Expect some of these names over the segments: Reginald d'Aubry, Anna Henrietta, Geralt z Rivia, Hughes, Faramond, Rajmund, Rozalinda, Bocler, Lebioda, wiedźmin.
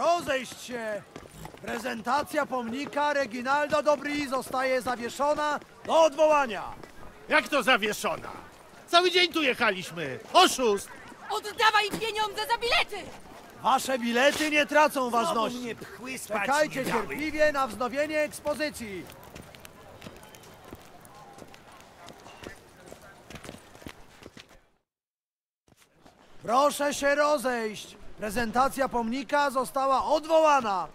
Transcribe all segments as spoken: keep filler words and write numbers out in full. Rozejść się! Prezentacja pomnika Reginalda d'Aubry zostaje zawieszona do odwołania. Jak to zawieszona? Cały dzień tu jechaliśmy. Oszust! Oddawaj pieniądze za bilety! Wasze bilety nie tracą ważności. Czekajcie cierpliwie na wznowienie ekspozycji. Proszę się rozejść. Prezentacja pomnika została odwołana.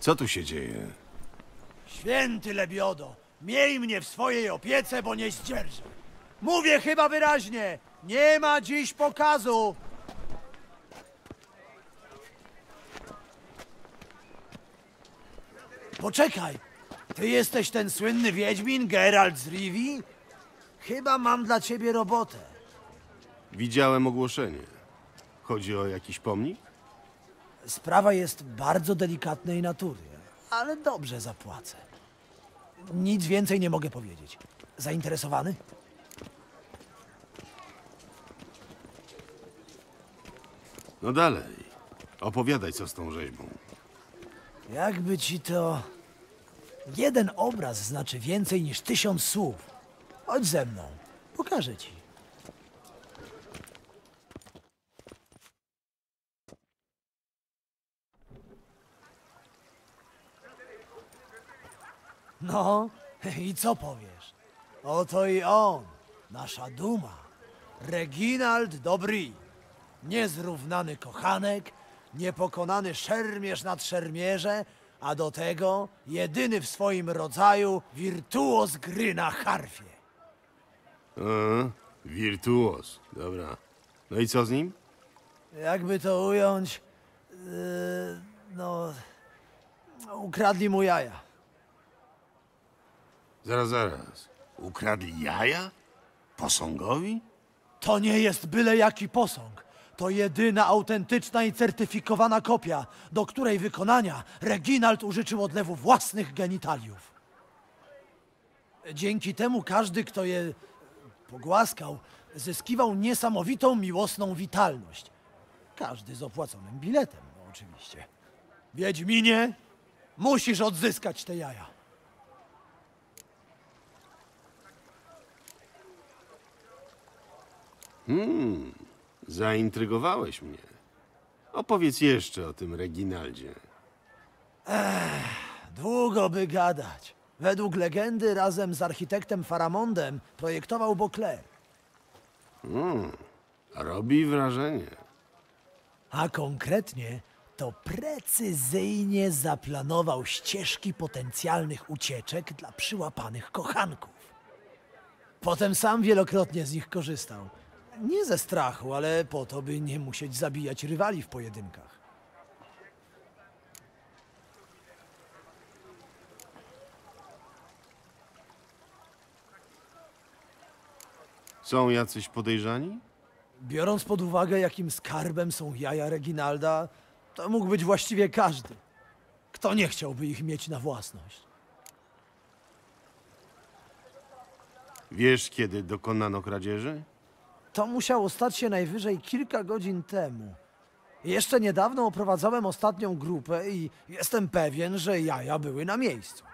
Co tu się dzieje? Święty Lebiodo, miej mnie w swojej opiece, bo nie zdzierżę. Mówię chyba wyraźnie, nie ma dziś pokazu. Poczekaj, ty jesteś ten słynny wiedźmin Geralt z Rivii? Chyba mam dla ciebie robotę. Widziałem ogłoszenie. Chodzi o jakiś pomnik? Sprawa jest bardzo delikatnej natury, ale dobrze zapłacę. Nic więcej nie mogę powiedzieć. Zainteresowany? No dalej. Opowiadaj, co z tą rzeźbą. Jakby ci to... Jeden obraz znaczy więcej niż tysiąc słów. Chodź ze mną. Pokażę ci. No, i co powiesz? Oto i on, nasza duma, Reginald d'Aubry. Niezrównany kochanek, niepokonany szermierz nad szermierze, a do tego jedyny w swoim rodzaju wirtuoz gry na harfie. Aha, wirtuoz, dobra. No i co z nim? Jakby to ująć, yy, no, ukradli mu jaja. Zaraz, zaraz. Ukradli jaja? Posągowi? To nie jest byle jaki posąg. To jedyna autentyczna i certyfikowana kopia, do której wykonania Reginald użyczył odlewu własnych genitaliów. Dzięki temu każdy, kto je pogłaskał, zyskiwał niesamowitą miłosną witalność. Każdy z opłaconym biletem, no oczywiście. Wiedźminie, musisz odzyskać te jaja. Hmm, zaintrygowałeś mnie. Opowiedz jeszcze o tym Reginaldzie. Ech, długo by gadać. Według legendy razem z architektem Faramondem projektował Bocler. Hmm, robi wrażenie. A konkretnie to precyzyjnie zaplanował ścieżki potencjalnych ucieczek dla przyłapanych kochanków. Potem sam wielokrotnie z nich korzystał. Nie ze strachu, ale po to, by nie musieć zabijać rywali w pojedynkach. Są jacyś podejrzani? Biorąc pod uwagę, jakim skarbem są jaja Reginalda, to mógł być właściwie każdy. Kto nie chciałby ich mieć na własność? Wiesz, kiedy dokonano kradzieży? To musiało stać się najwyżej kilka godzin temu. Jeszcze niedawno oprowadzałem ostatnią grupę i jestem pewien, że jaja były na miejscu.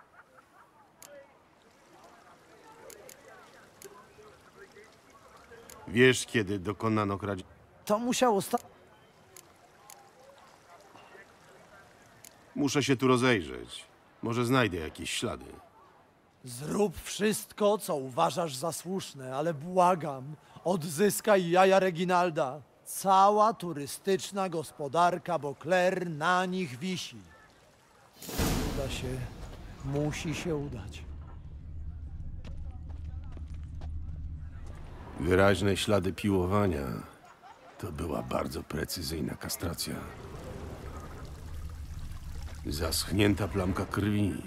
Wiesz, kiedy dokonano kradzieży? To musiało stać... Muszę się tu rozejrzeć. Może znajdę jakieś ślady. Zrób wszystko, co uważasz za słuszne, ale błagam, odzyskaj jaja Reginalda. Cała turystyczna gospodarka Bocler na nich wisi. Uda się, musi się udać. Wyraźne ślady piłowania. To była bardzo precyzyjna kastracja. Zaschnięta plamka krwi.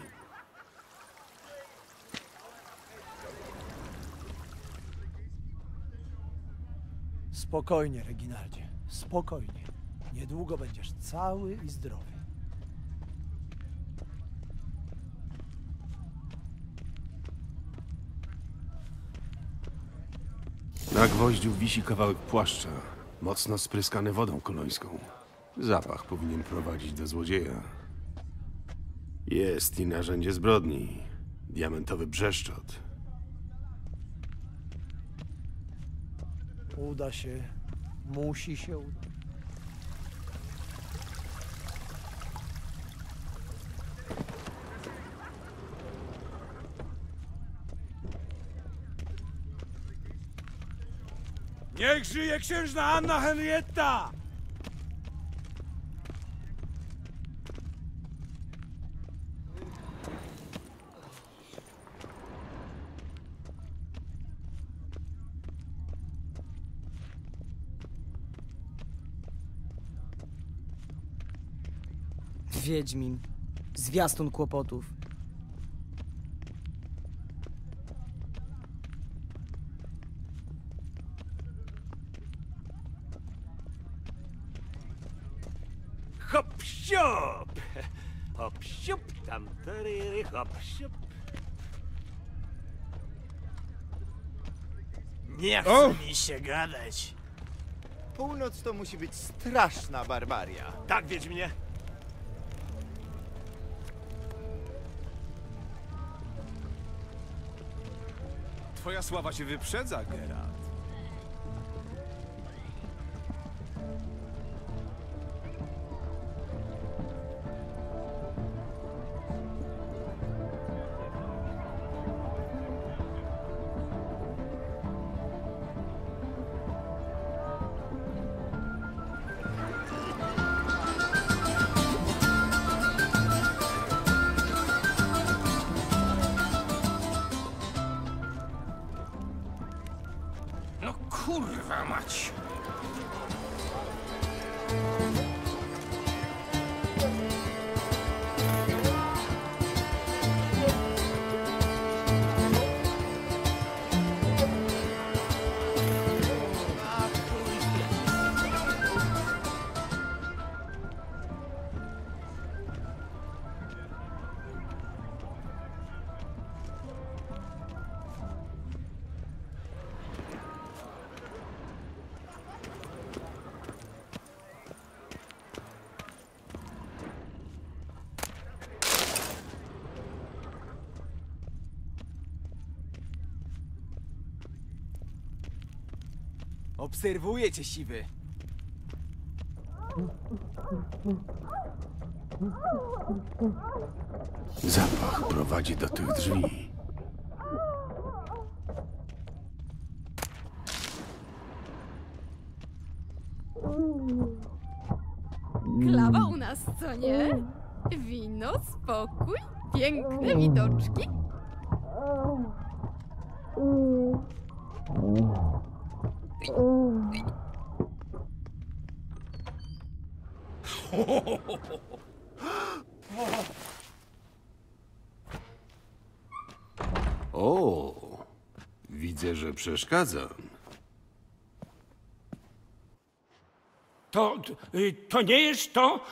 Spokojnie, Reginaldzie. Spokojnie. Niedługo będziesz cały i zdrowy. Na gwoździu wisi kawałek płaszcza, mocno spryskany wodą kolońską. Zapach powinien prowadzić do złodzieja. Jest i narzędzie zbrodni. Diamentowy brzeszczot. Uda się. Musi się udać. Niech żyje księżna Anna Henrietta! Wiedźmin. Zwiastun kłopotów. Hop-siup! Hop-siup, tam teryry, hop-siup. Nie chce oh. mi się gadać. Północ to musi być straszna barbaria. Tak, Wiedźminie. Twoja sława się wyprzedza, Geralt. Kurwa mać! Obserwuję cię, siwy. Zapach prowadzi do tych drzwi. Klawa u nas, co nie? Wino, spokój, piękne widoczki. O, widzę, że przeszkadzam. To, to nie jest to,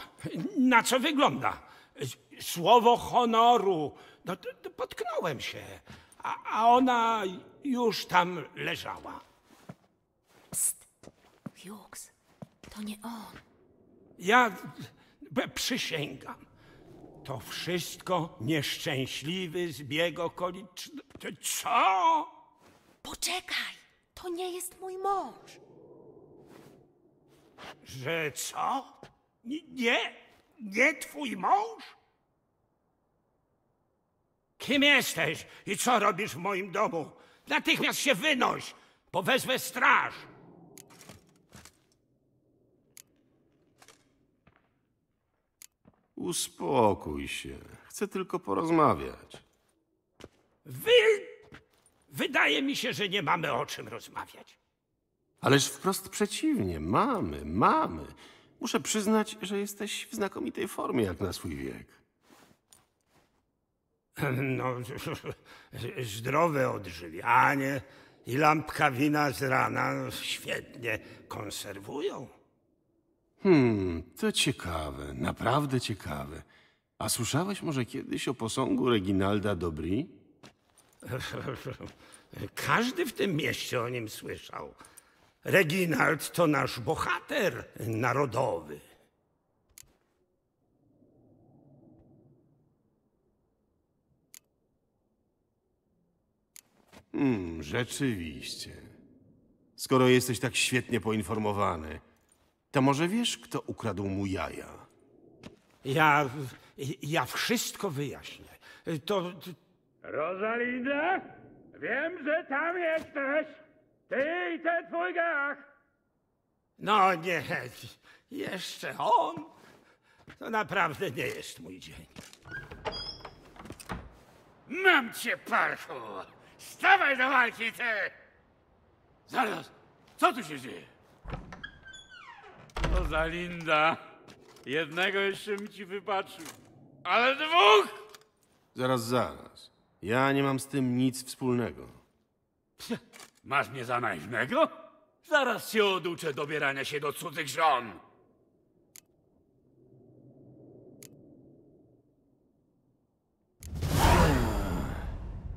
na co wygląda. Słowo honoru. No, potknąłem się, a, a ona już tam leżała. Pst, Hughes, to nie on. Ja przysięgam. To wszystko nieszczęśliwy zbieg okoliczności. Co? Poczekaj, to nie jest mój mąż. Że co? Nie? Nie twój mąż? Kim jesteś i co robisz w moim domu? Natychmiast się wynoś, bo wezwę straż. Uspokój się. Chcę tylko porozmawiać. Wy... Wydaje mi się, że nie mamy o czym rozmawiać. Ależ wprost przeciwnie. Mamy, mamy. Muszę przyznać, że jesteś w znakomitej formie jak na swój wiek. No, zdrowe odżywianie i lampka wina z rana świetnie konserwują. Hmm, to ciekawe, naprawdę ciekawe. A słyszałeś może kiedyś o posągu Reginalda d'Aubry? Każdy w tym mieście o nim słyszał. Reginald to nasz bohater narodowy. Hmm, rzeczywiście. Skoro jesteś tak świetnie poinformowany, to może wiesz, kto ukradł mu jaja? Ja... ja wszystko wyjaśnię. To... to... Rozalinda? Wiem, że tam jesteś! Ty i ten twój gach! No nie, jeszcze on? To naprawdę nie jest mój dzień. Mam cię, parku! Stawaj do walki, ty! Zaraz, co tu się dzieje? Rozalinda, jednego jeszcze mi ci wybaczył, ale dwóch! Zaraz, zaraz. Ja nie mam z tym nic wspólnego. Pch, masz mnie za naiwnego? Zaraz cię oduczę dobierania się do cudzych żon.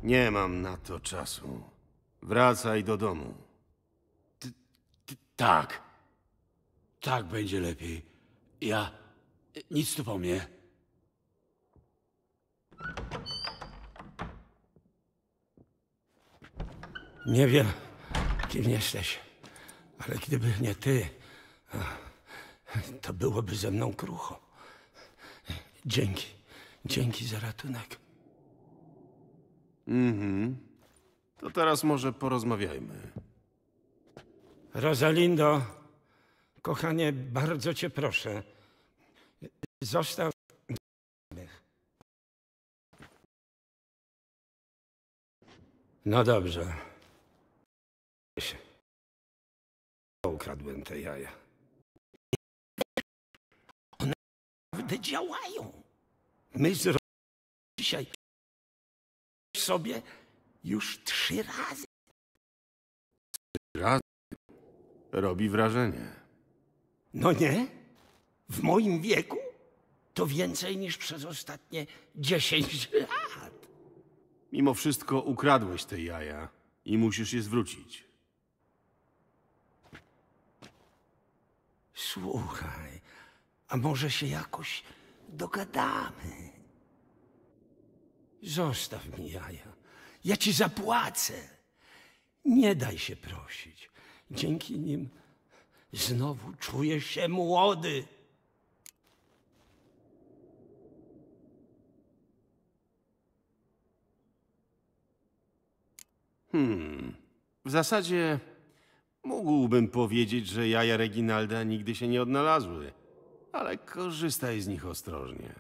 Nie mam na to czasu. Wracaj do domu. T -t tak. Tak będzie lepiej. Ja... nic tu po mnie. Nie wiem, kim jesteś, ale gdyby nie ty, to byłoby ze mną krucho. Dzięki. Dzięki za ratunek. Mhm. To teraz może porozmawiajmy. Rozalindo, kochanie, bardzo cię proszę. Zostaw... No dobrze. Ukradłem te jaja. One naprawdę działają. My zrobimy dzisiaj sobie już trzy razy. Trzy razy? Robi wrażenie. No nie? W moim wieku to więcej niż przez ostatnie dziesięć lat. Mimo wszystko ukradłeś te jaja i musisz je zwrócić. Słuchaj, a może się jakoś dogadamy? Zostaw mi jaja. Ja ci zapłacę. Nie daj się prosić. Dzięki nim znowu czuję się młody. Hmm. W zasadzie mógłbym powiedzieć, że jaja Reginalda nigdy się nie odnalazły, ale korzystaj z nich ostrożnie.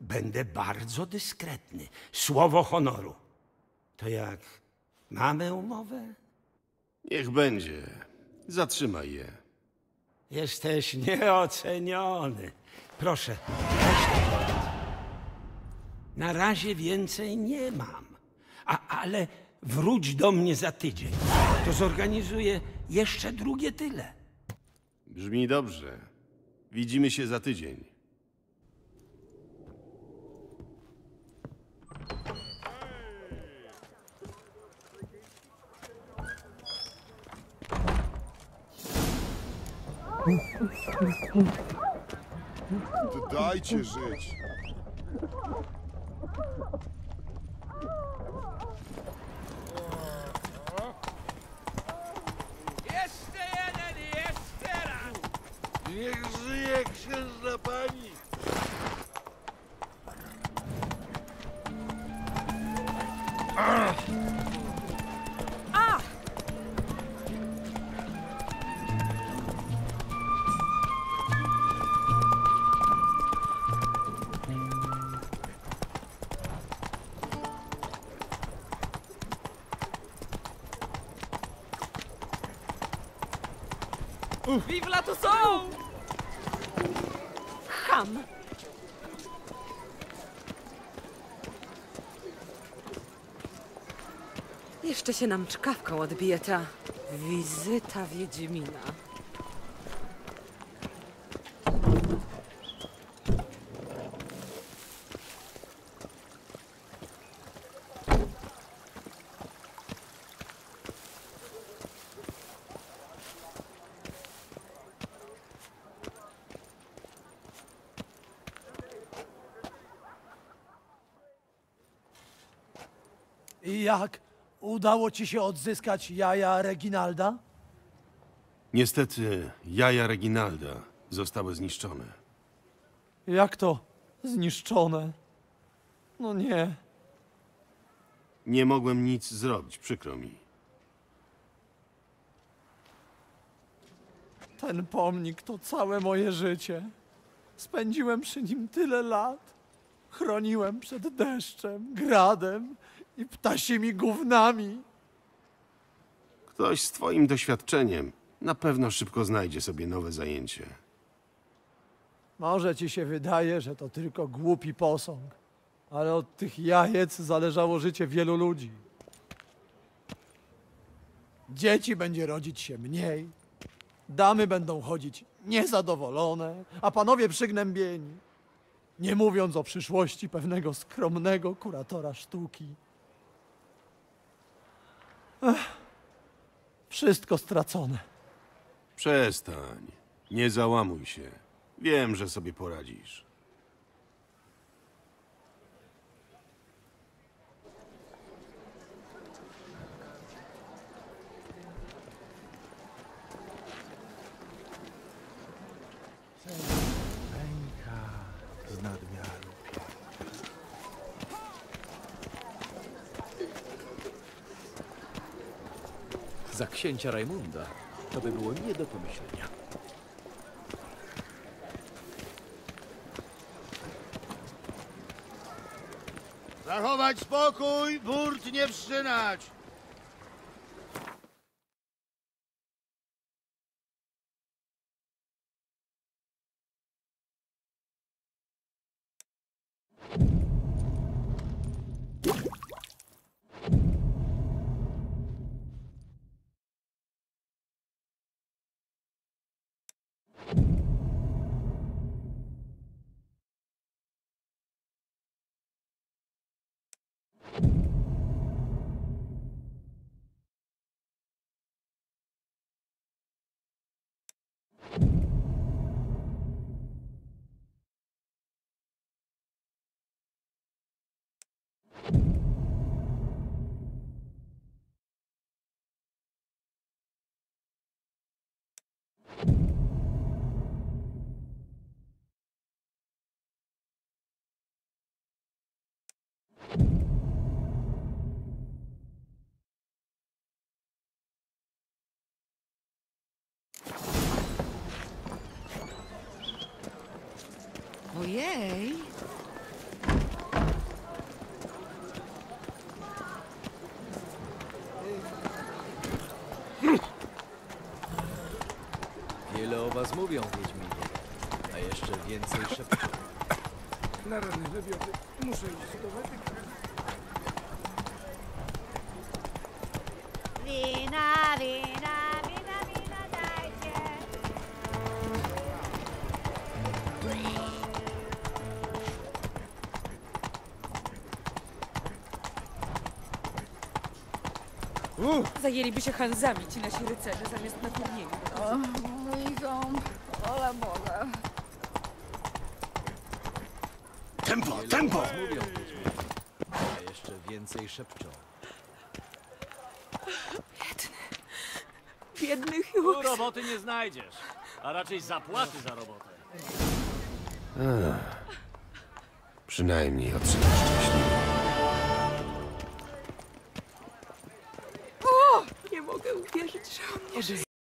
Będę bardzo dyskretny. Słowo honoru. To jak? Mamy umowę? Niech będzie. Zatrzymaj je. Jesteś nieoceniony. Proszę. Na razie więcej nie mam. A, ale wróć do mnie za tydzień. To zorganizuję jeszcze drugie tyle. Brzmi dobrze. Widzimy się za tydzień. To dajcie żyć. Jeszcze jeden i jeszcze raz. Niech żyje księżna pani. Ach. Wiwla tu są! Cham! Jeszcze się nam czkawką odbije ta wizyta Wiedźmina. I jak? Udało ci się odzyskać jaja Reginalda? Niestety, jaja Reginalda zostały zniszczone. Jak to? Zniszczone? No nie. Nie mogłem nic zrobić, przykro mi. Ten pomnik to całe moje życie. Spędziłem przy nim tyle lat. Chroniłem przed deszczem, gradem i ptasimi gównami. Ktoś z twoim doświadczeniem na pewno szybko znajdzie sobie nowe zajęcie. Może ci się wydaje, że to tylko głupi posąg, ale od tych jajec zależało życie wielu ludzi. Dzieci będzie rodzić się mniej, damy będą chodzić niezadowolone, a panowie przygnębieni. Nie mówiąc o przyszłości pewnego skromnego kuratora sztuki. Ech, wszystko stracone. Przestań. Nie załamuj się. Wiem, że sobie poradzisz. Za księcia Rajmunda to by było nie do pomyślenia. Zachować spokój, burt nie wszczynać! Ojej! Wiele o was mówią, Wiedźminie, a jeszcze więcej szepczą. Na rany lewiody, muszę iść do medyka. Wina, wina, wina, wina, dajcie! Zajęliby się Hanzami ci nasi rycerze zamiast na turnieju. Mój ząb, ola Boga. Tempo, tempo! Mówią, a jeszcze więcej szepczą. Biedny. Biednych już. Tu roboty nie znajdziesz, a raczej zapłaty za robotę. Ach, przynajmniej otrzymasz szczęśliwie. Nie mogę uwierzyć, że on nie żyje.